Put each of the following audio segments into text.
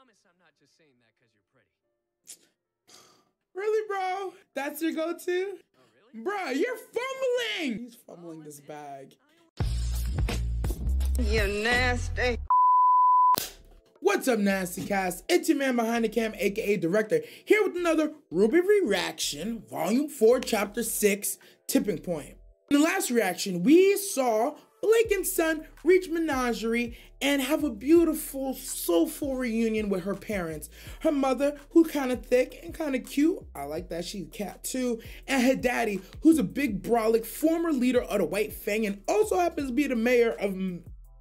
promise I'm not just saying that because you're pretty. Really, bro? That's your go-to? Oh, really? Bro, you're fumbling! He's fumbling this bag. You nasty. What's up, Nasty Cast? It's your man behind the cam, aka Director, here with another Ruby Reaction, Volume 4, Chapter 6, Tipping Point. In the last reaction, we saw Blake and Son reach Menagerie and have a beautiful, soulful reunion with her parents. Her mother, who's kind of thick and kind of cute, I like that she's a cat too, and her daddy, who's a big brolic former leader of the White Fang and also happens to be the mayor of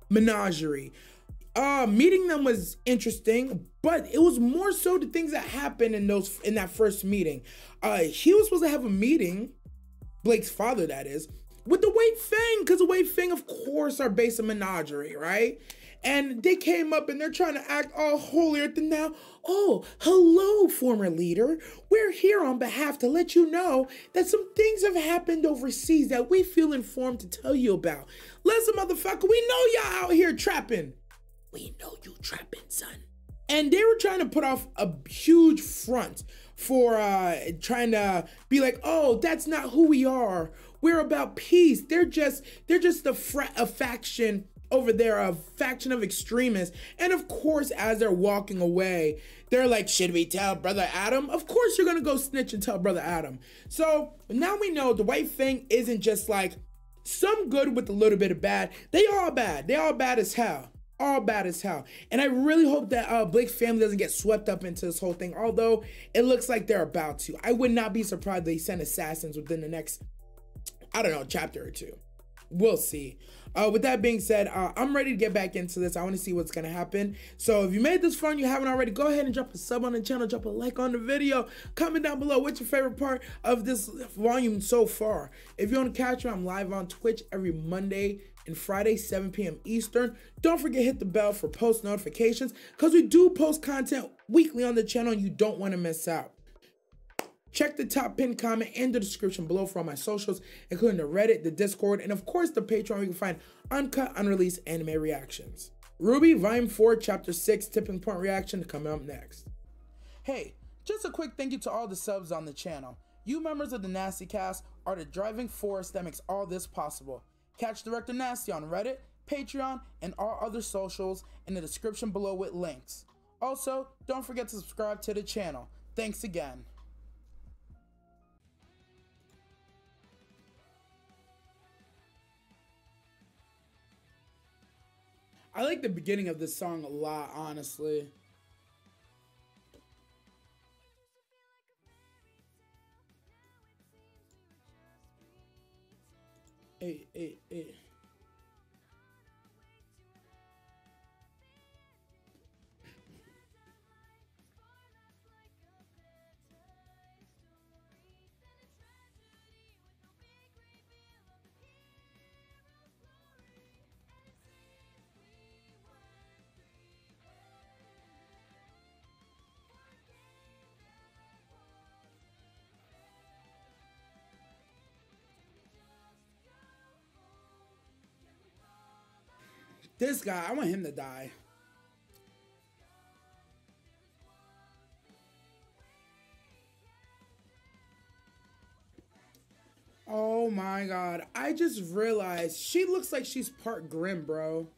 Menagerie. Meeting them was interesting, but it was more so the things that happened in that first meeting. He was supposed to have a meeting, Blake's father that is, with the White Fang, because the White Fang, of course, are based in Menagerie, right? And they came up and they're trying to act all holier than thou. Oh, hello, former leader. We're here on behalf to let you know that some things have happened overseas that we feel informed to tell you about. Listen, motherfucker, we know y'all out here trapping. We know you trapping, son. And they were trying to put off a huge front for trying to be like, oh, that's not who we are. We're about peace. They're just a faction over there, a faction of extremists. And of course, as they're walking away, they're like, should we tell Brother Adam? Of course, you're going to go snitch and tell Brother Adam. So now we know the White Fang isn't just like some good with a little bit of bad. They all bad. They all bad as hell. All bad as hell. And I really hope that Blake's family doesn't get swept up into this whole thing, although it looks like they're about to. I would not be surprised they send assassins within the next, I don't know, chapter or two. We'll see. With that being said, I'm ready to get back into this. I want to see what's going to happen. So if you made this fun, you haven't already, go ahead and drop a sub on the channel, drop a like on the video, comment down below what's your favorite part of this volume so far. If you want to catch me, I'm live on Twitch every Monday and Friday, 7 p.m. Eastern. Don't forget to hit the bell for post notifications because we do post content weekly on the channel and you don't want to miss out. Check the top pinned comment and the description below for all my socials, including the Reddit, the Discord, and of course the Patreon where you can find uncut, unreleased anime reactions. Ruby, Volume 4, Chapter 6, Tipping Point Reaction coming up next. Hey, just a quick thank you to all the subs on the channel. You members of the Nasty Cast are the driving force that makes all this possible. Catch Director Nasty on Reddit, Patreon, and all other socials in the description below with links. Also, don't forget to subscribe to the channel. Thanks again. I like the beginning of this song a lot, honestly. Hey, hey, hey. This guy, I want him to die. Oh my God. I just realized she looks like she's part Grimm, bro.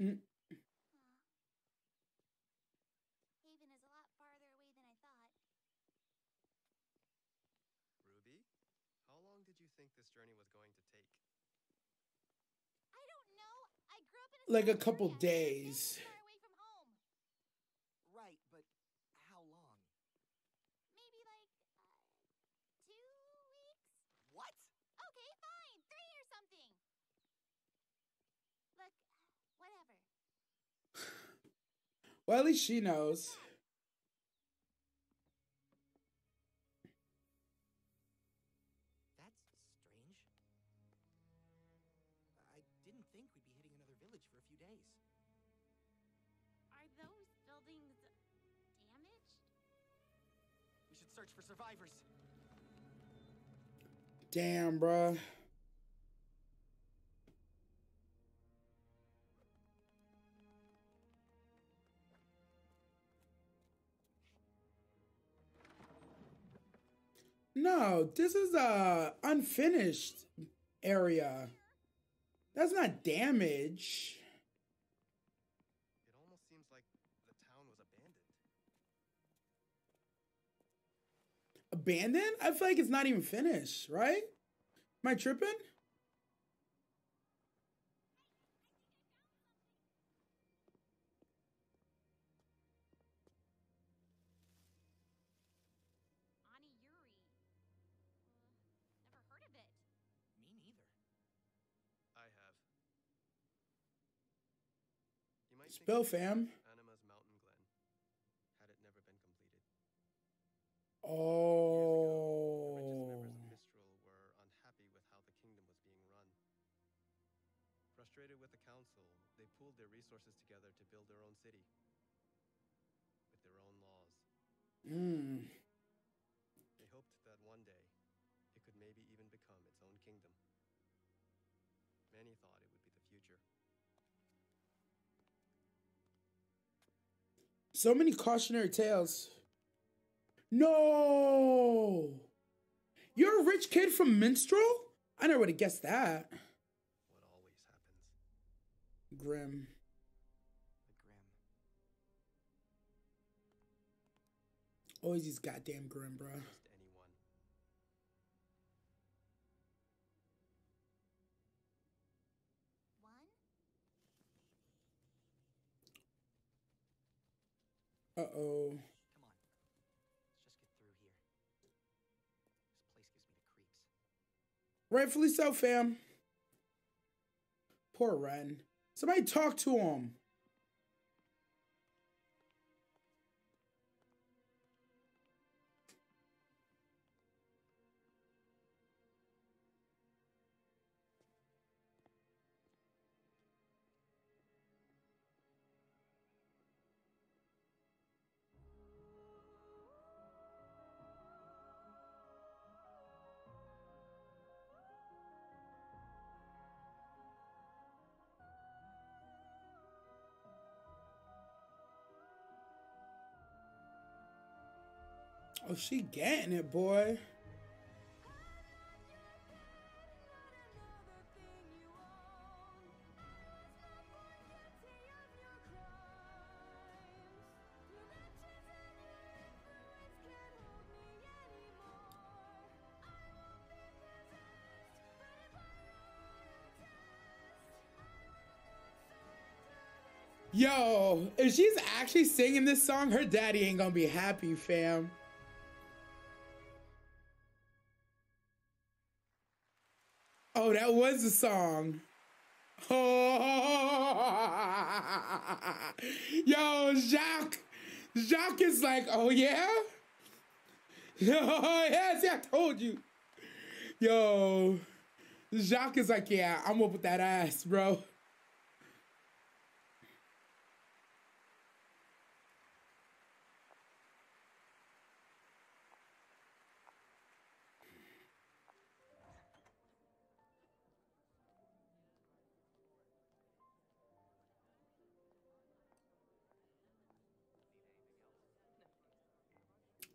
Mm. Haven is a lot farther away than I thought. Ruby, how long did you think this journey was going to take? I don't know. I grew up in a like a couple days. Far away from home. Right, but how long? Maybe like 2 weeks. What? Okay, fine. 3 or something. Whatever. Well, at least she knows. That's strange. I didn't think we'd be hitting another village for a few days. Are those buildings damaged? We should search for survivors. Damn, bruh. No, this is a unfinished area. That's not damage. It almost seems like the town was abandoned. Abandoned? I feel like it's not even finished, right? Am I tripping? Spill, fam. Anima's Mountain Glen, had it never been completed. Oh. Years ago, the richest members of Mistral were unhappy with how the kingdom was being run. Frustrated with the council, they pooled their resources together to build their own city with their own laws. Mm. They hoped that one day it could maybe even become its own kingdom. Many thought it would be the future. So many cautionary tales. No! You're a rich kid from Mistral? I never would have guessed that. What always happens. Grimm. Always these goddamn Grimm, bro. Uh-oh. Come on. Let's just get through here. This place gives me the creeps. Rightfully so, fam. Poor Ren. Somebody talk to him. Oh, she getting it, boy. Yo, if she's actually singing this song, her daddy ain't gonna be happy, fam. Oh, that was the song. Oh. Yo, Jacques is like, oh yeah? Oh yeah, see, I told you. Yo, Jacques is like, yeah, I'm up with that ass, bro.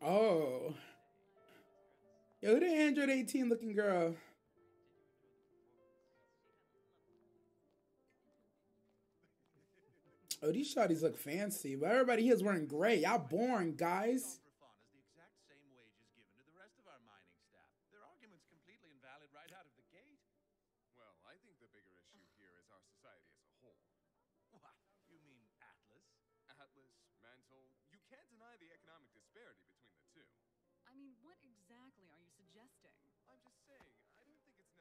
Oh. Yo, who the Android 18 looking girl? Oh, these shotties look fancy, but everybody here's wearing gray. Y'all boring, guys. The exact same wages given to the rest of our mining staff. Their argument's completely invalid right out of the gate. Well, I think the bigger issue here is our society as a whole. What? You mean Atlas? Atlas, Mantle, you can't deny the economic disparity between the two. I mean, what exactly are you suggesting? I'm just saying, I don't think it's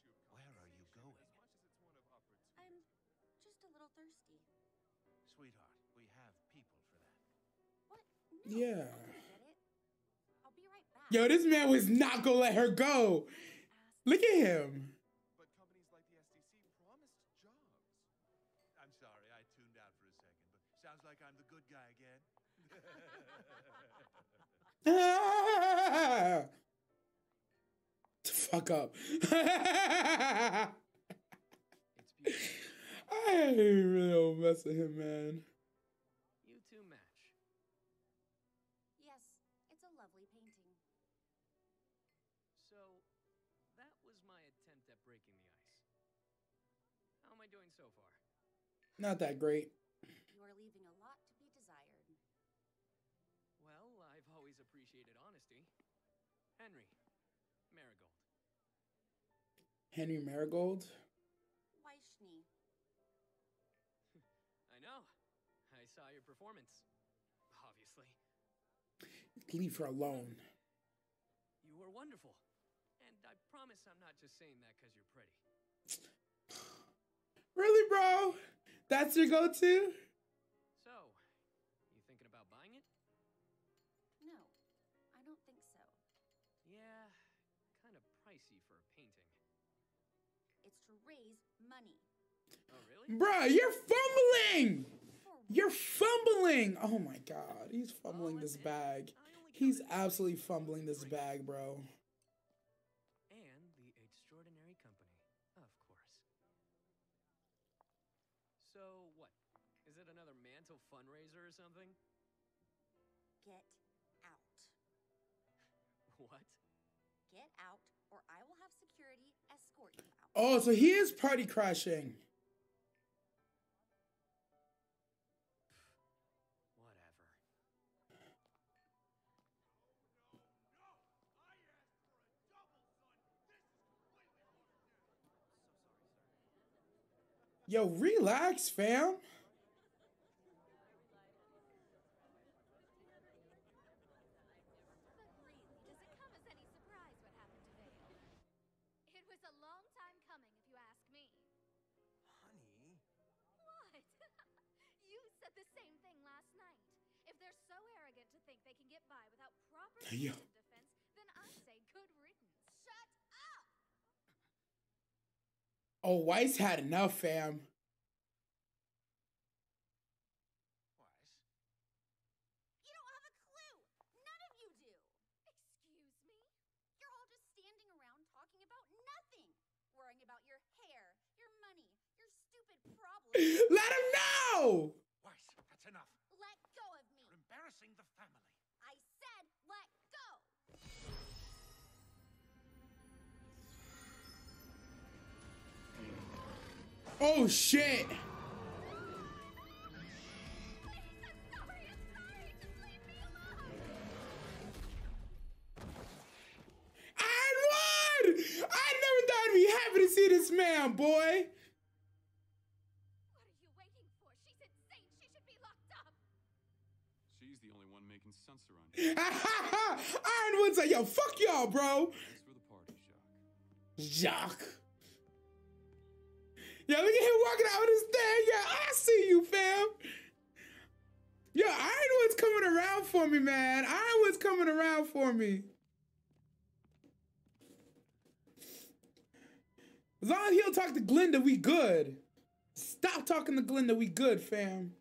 necessarily an issue of compensation. Where are you going? As much as it's one of opportunity. I'm just a little thirsty. So Sweetheart, we have people for that. What? No, yeah. I'll be right back. Yo, this man was not gonna let her go. Look at him. But companies like the SDC promised jobs. I'm sorry, I tuned out for a second, but sounds like I'm the good guy again. Ah! Fuck up. I really don't mess with him, man. You two match. Yes, it's a lovely painting. So, that was my attempt at breaking the ice. How am I doing so far? Not that great. You are leaving a lot to be desired. Well, I've always appreciated honesty. Henry Marigold. Henry Marigold? Weishni. I know. I saw your performance. Obviously. Leave her alone. You were wonderful. And I promise I'm not just saying that because you're pretty. Really, bro? That's your go-to? So, you thinking about buying it? No, I don't think so. Yeah, kind of pricey for a painting. It's to raise money. Oh, really? Bruh, you're fumbling! You're fumbling! Oh my god, he's fumbling this bag. He's absolutely fumbling this bag, bro. And the extraordinary company, of course. So what? Is it another mantle fundraiser or something? Get out. What? Get out, or I will have security escort you out. Oh, so he is party crashing. Whatever. No, no. I asked for a double gun. This is completely ordinary. Yo, relax, fam. Yo. Defense, then I say good riddance. Shut up. Oh, Weiss had enough, fam. Weiss? You don't have a clue. None of you do. Excuse me? You're all just standing around talking about nothing. Worrying about your hair, your money, your stupid problems. Let him know! Weiss, that's enough. Let go of me. You're embarrassing the family. I said let go! Oh, shit! Please, I'm sorry! Just leave me alone! Ironwood! I never thought I'd be happy to see this man, boy! Making sense around here. Ironwood's like, yo, fuck y'all, bro. Thanks for the party, Jacques. Yo, look at him walking out with his thing. Yo, I see you, fam. Yo, Ironwood's coming around for me, man. Ironwood's coming around for me. As long as he'll talk to Glinda, we good. Stop talking to Glinda, we good, fam.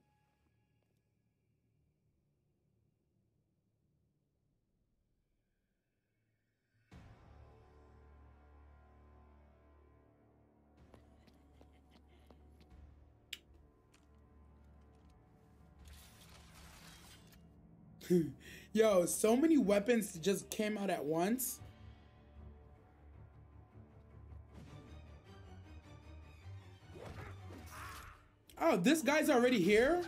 Yo, so many weapons just came out at once. Oh, this guy's already here?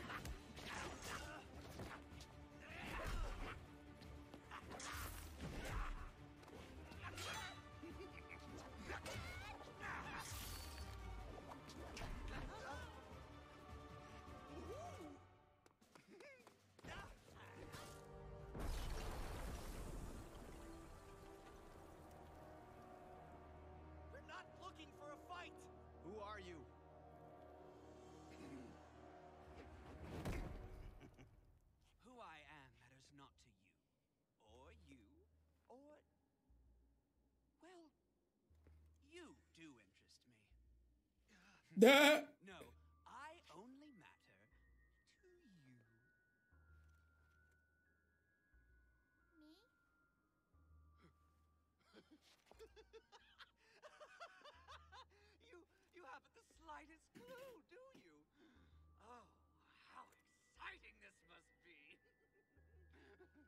No, I only matter to you. Me? You haven't the slightest clue, do you? Oh, how exciting this must be.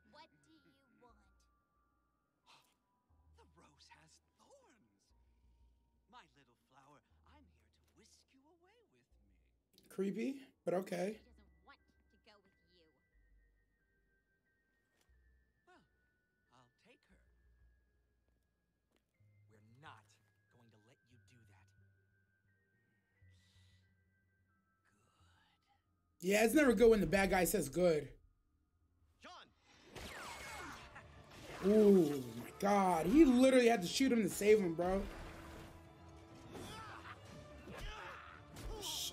What do you want? The rose has thorns. My little flower, I'm here to whisk you away with me. Creepy, but okay. She doesn't want to go with you. Well, I'll take her. We're not going to let you do that. Good. Yeah, it's never good when the bad guy says good. Ooh, my God. He literally had to shoot him to save him, bro.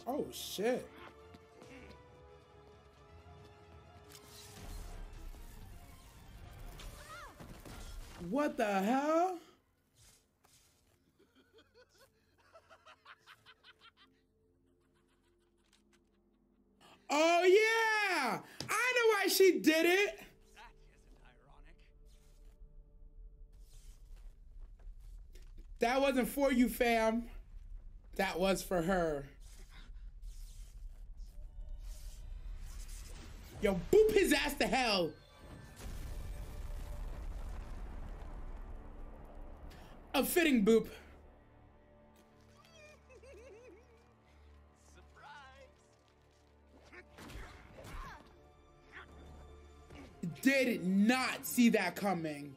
Oh, shit. What the hell? Oh, yeah! I know why she did it! That wasn't for you, fam. That was for her. Yo, boop his ass to hell. A fitting boop. Surprise. Did not see that coming.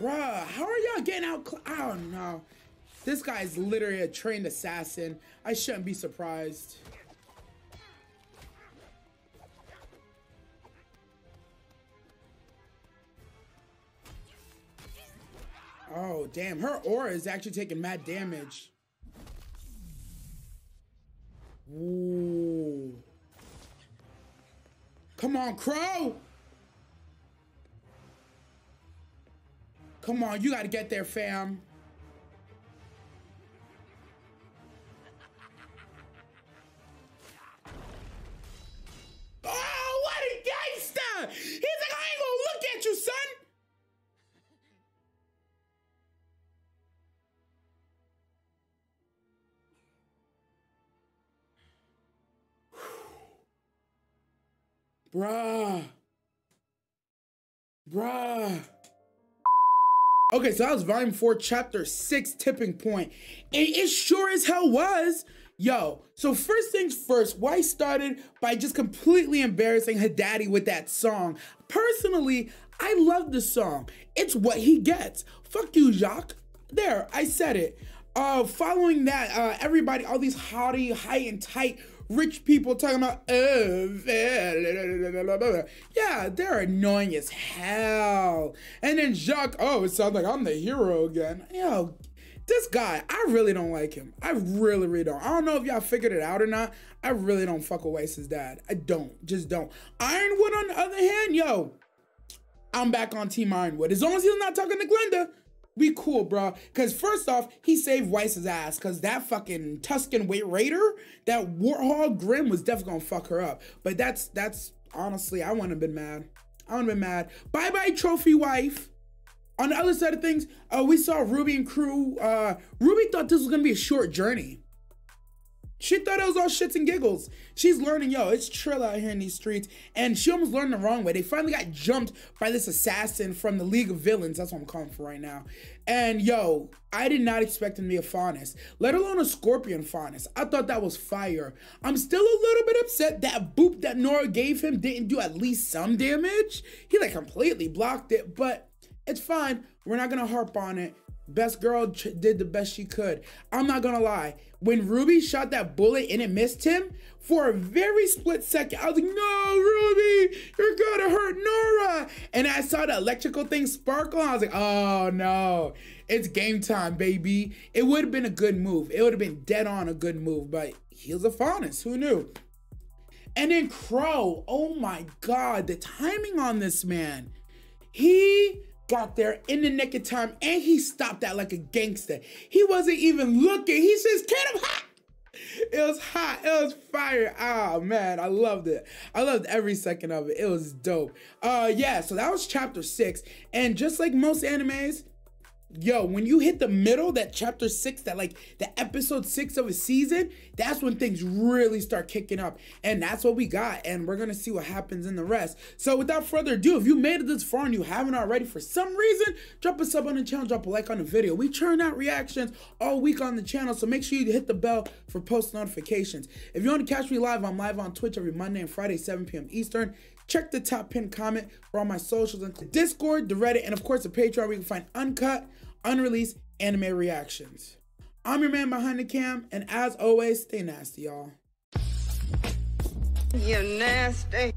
Bruh, how are y'all getting out? Oh no, this guy is literally a trained assassin. I shouldn't be surprised. Oh damn, her aura is actually taking mad damage. Ooh, come on, Crow. Come on, you gotta get there, fam. Oh, what a gangster! He's like, I ain't gonna look at you, son! Bruh. Bruh. Okay, so that was volume 4, chapter 6, Tipping Point. And it sure as hell was. Yo, so first things first, Weiss started by just completely embarrassing her daddy with that song. Personally, I love the song. It's what he gets. Fuck you, Jacques. There, I said it. Following that, everybody, all these haughty, high and tight, rich people talking about, yeah, they're annoying as hell. And then Jacques, oh, it sounds like I'm the hero again. Yo, this guy, I really don't like him. I really, really don't. I don't know if y'all figured it out or not. I really don't fuck with Weiss's dad. I don't, just don't. Ironwood, on the other hand, yo, I'm back on Team Ironwood. As long as he's not talking to Glinda, we cool, bro. Because first off, he saved Weiss's ass. Because that fucking Tuscan White Raider, that Warthog Grimm was definitely going to fuck her up. But that's honestly, I wouldn't have been mad. I wouldn't have been mad. Bye-bye, trophy wife. On the other side of things, we saw Ruby and crew. Ruby thought this was going to be a short journey. She thought it was all shits and giggles. She's learning, yo, it's trill out here in these streets. And she almost learned the wrong way. They finally got jumped by this assassin from the League of Villains. That's what I'm calling for right now. And yo, I did not expect him to be a Faunus, let alone a Scorpion Faunus. I thought that was fire. I'm still a little bit upset that boop that Nora gave him didn't do at least some damage. He like completely blocked it, but it's fine. We're not going to harp on it. Best girl did the best she could. I'm not gonna lie. When Ruby shot that bullet and it missed him, for a very split second, I was like, no, Ruby, you're gonna hurt Nora. And I saw the electrical thing sparkle. I was like, oh no, it's game time, baby. It would have been a good move. It would have been dead on a good move, but he was a Faunus, who knew? And then Crow, oh my God, the timing on this man. He got there in the nick of time and he stopped that like a gangster. He wasn't even looking. He says, "Kid, I'm hot." It was hot. It was fire. Ah, man, I loved it. I loved every second of it. It was dope. Yeah, so that was chapter 6. And just like most animes, yo, when you hit the middle, that chapter 6, that like the episode 6 of a season, that's when things really start kicking up. And that's what we got. And we're going to see what happens in the rest. So without further ado, if you made it this far and you haven't already for some reason, drop a sub on the channel, drop a like on the video. We churn out reactions all week on the channel. So make sure you hit the bell for post notifications. If you want to catch me live, I'm live on Twitch every Monday and Friday, 7 p.m. Eastern. Check the top pinned comment for all my socials, and Discord, the Reddit, and of course the Patreon, where you can find uncut, unreleased anime reactions. I'm your man behind the cam, and as always, stay nasty, y'all. You nasty.